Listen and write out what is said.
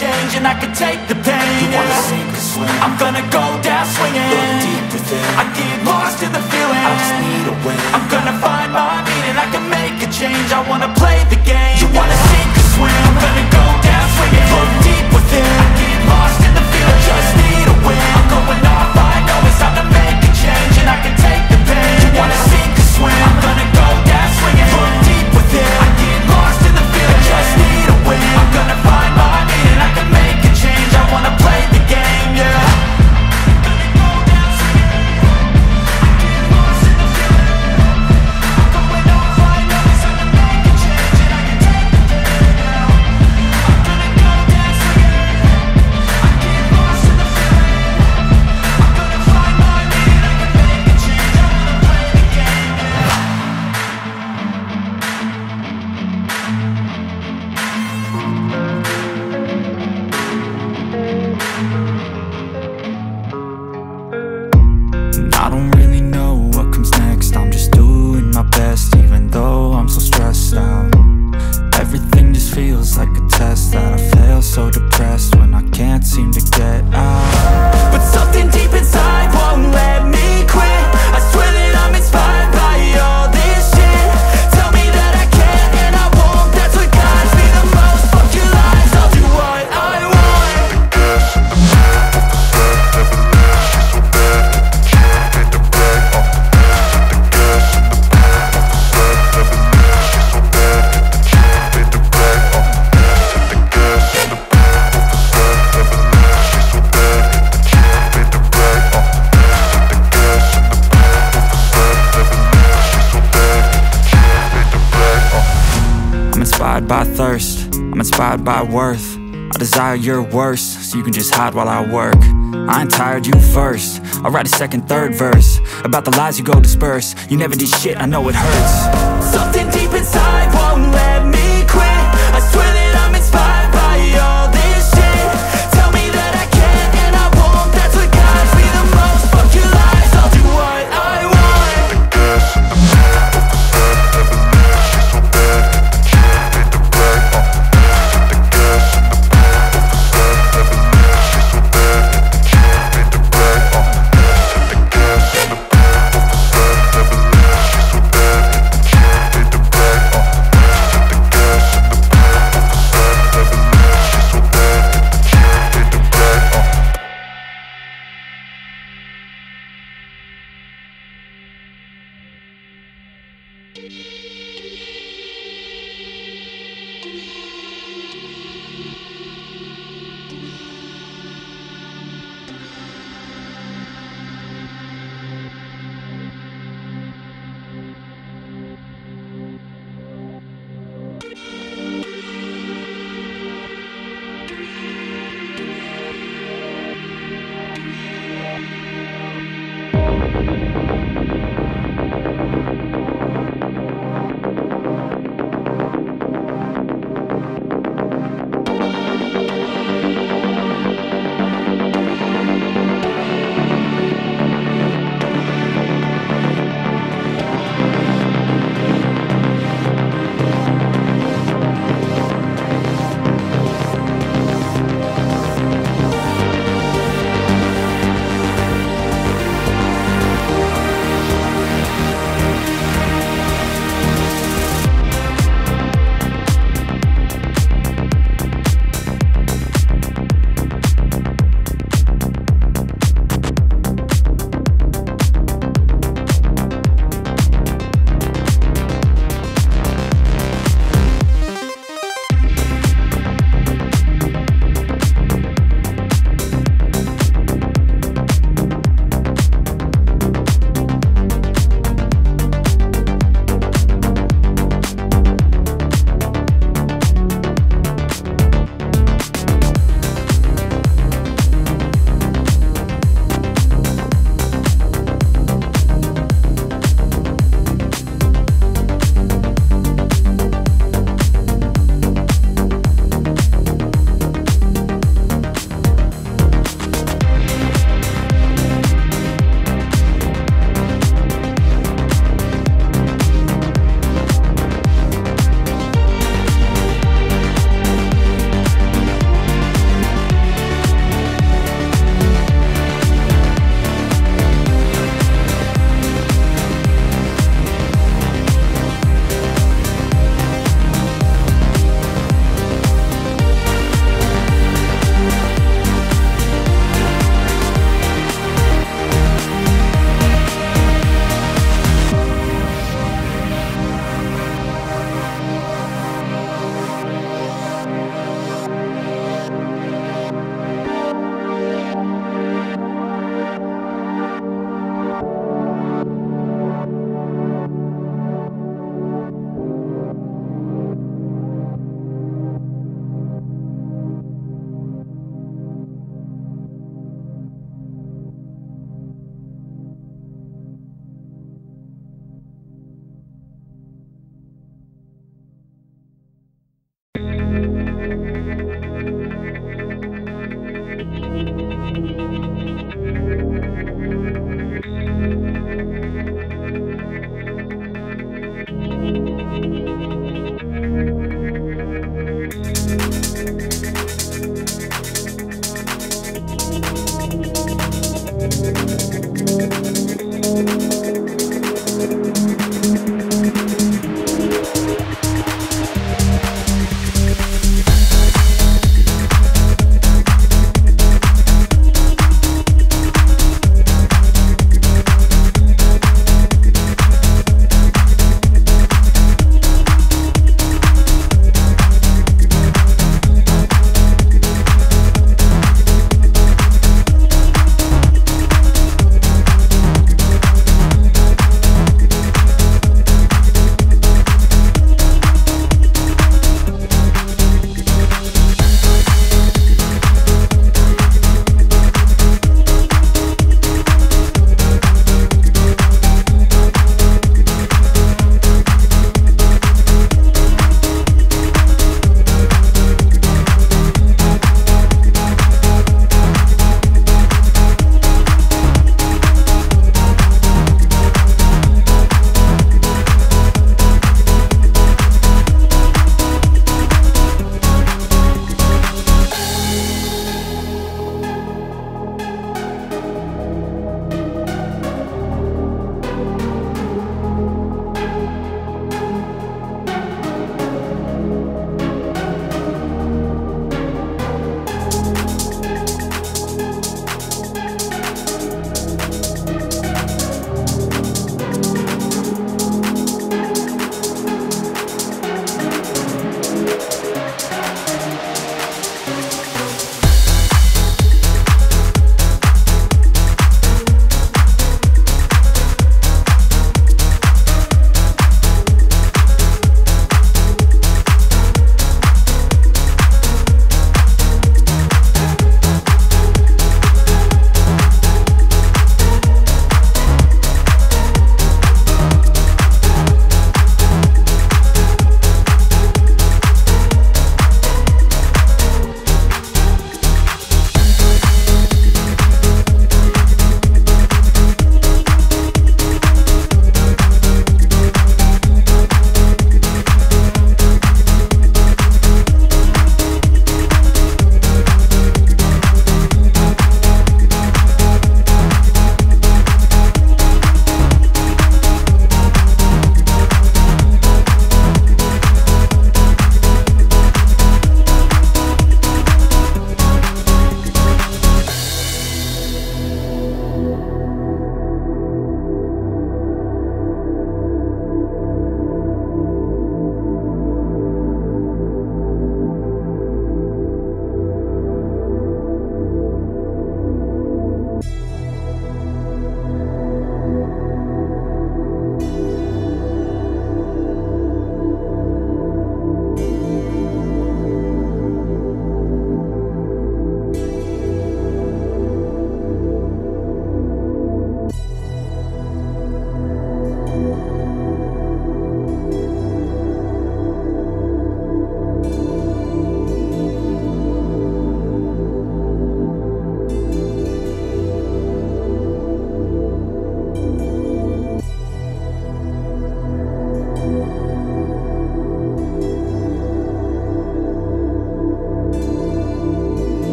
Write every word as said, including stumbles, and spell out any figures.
change, and I can take the pain. You wanna sink or swim? I'm gonna go down swinging. Look deep within. I get lost in the feeling. I just need a win. I'm gonna find my meaning. I can make a change. I wanna play the game. You wanna sink or swim? I'm gonna go down swinging. Look deep within. I get lost in the feeling. I just need a win. I'm going off. I know it's time to make a change, and I can take the pain. You wanna sink or swim? I'm gonna go down swinging. Look deep within. I get lost in the feeling. I just need a win. I'm gonna find my meaning. I can make a change. I wanna play the game, yeah. By worth, I desire your worst, so you can just hide while I work. I ain't tired, you first. I'll write a second, third verse about the lies you go disperse. You never did shit, I know it hurts. Something deep